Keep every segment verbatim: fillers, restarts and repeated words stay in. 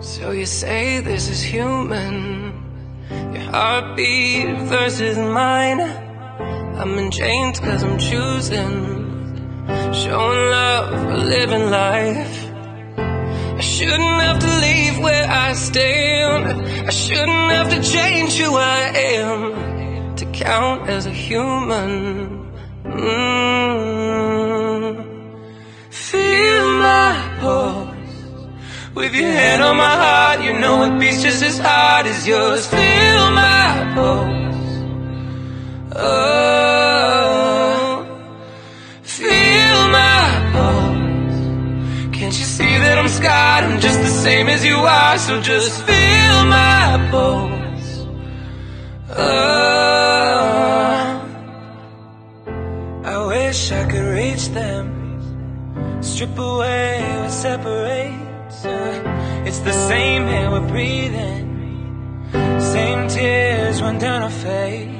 So you say this is human, your heartbeat versus mine. I'm in chains cause I'm choosing, showing love or living life. I shouldn't have to leave where I stand, I shouldn't have to change who I am to count as a human. mm. Feel my pulse, with your hand on my heart, you know it beats just as hard as yours. Feel my pulse, oh, feel my pulse. Can't you see that I'm scarred? I'm just the same as you are, so just feel my pulse. Oh, I wish I could reach them, strip away what separates. uh, It's the same air we're breathing, same tears run down our face.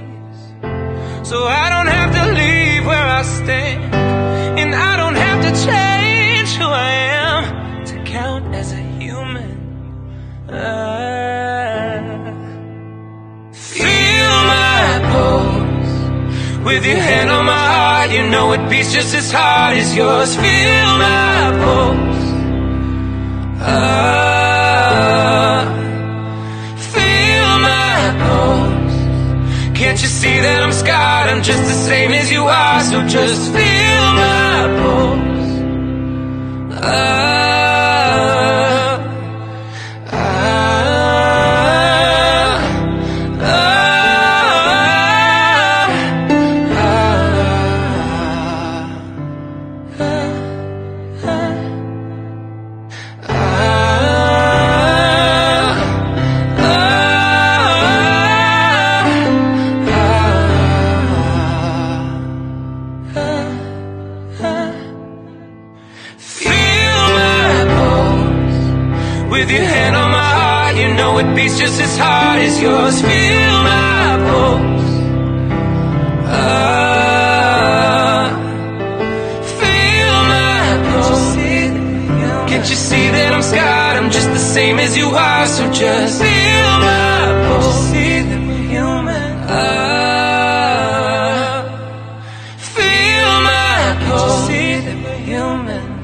So I don't have to leave where I stand, and I don't have to change who I am to count as a human. I feel my pulse, with your hand on my heart, you know it beats just as hard as yours. Feel my pulse, ah, feel my pulse. Can't you see that I'm scarred? I'm just the same as you are, so just feel my pulse. Ah, with your hand on my heart, you know it beats just as hard as yours. Feel my pulse, ah, feel my pulse. Can't you see that I'm scarred? I'm just the same as you are, so just feel my pulse. Ah, feel my pulse.